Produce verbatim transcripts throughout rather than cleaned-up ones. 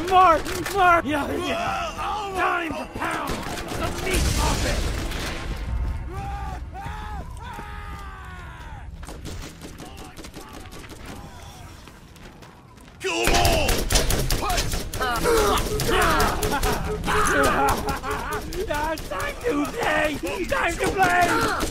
Yeah, more! More! Yeah, yeah! Oh, time to pound the meat off it! Kill them all! Time to play! Time to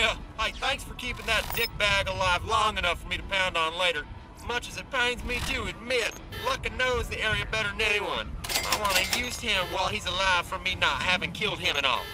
Yeah, hey, thanks for keeping that dickbag alive long enough for me to pound on later. As much as it pains me to admit, Luckin knows the area better than anyone. I want to use him while he's alive for me not having killed him at all.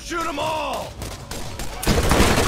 Shoot them all! Let's go.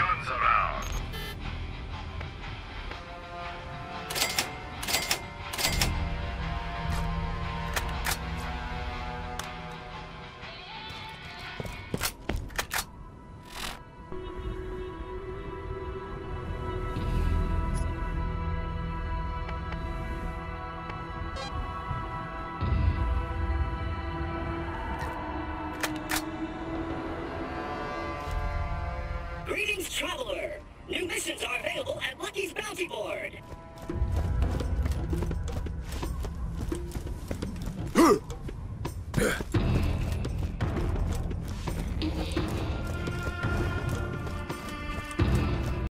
guns around.